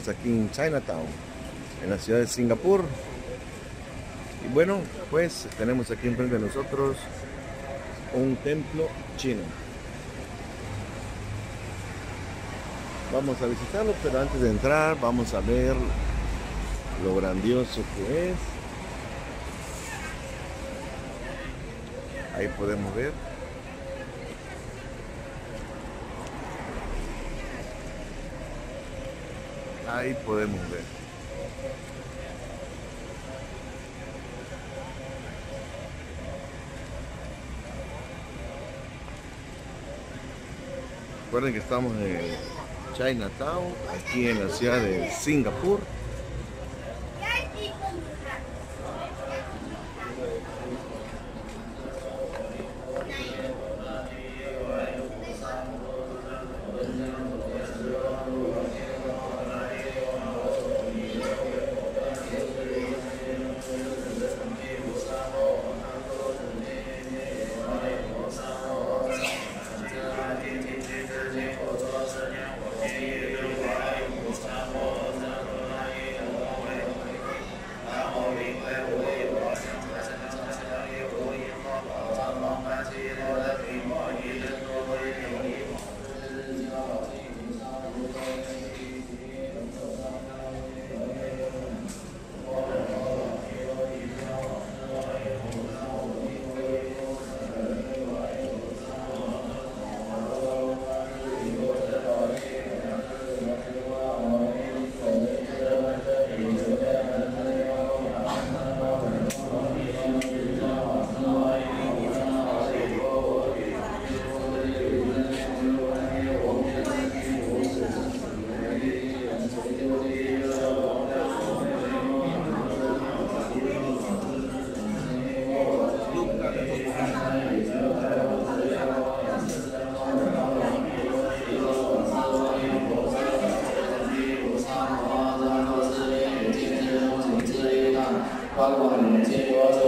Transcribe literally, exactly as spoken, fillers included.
Aquí en Chinatown, en la ciudad de Singapur. Y bueno, pues tenemos aquí enfrente de nosotros un templo chino. Vamos a visitarlo, pero antes de entrar vamos a ver lo grandioso que es. Ahí podemos ver. Ahí podemos ver. Recuerden que estamos en Chinatown, aquí en la ciudad de Singapur. Gracias.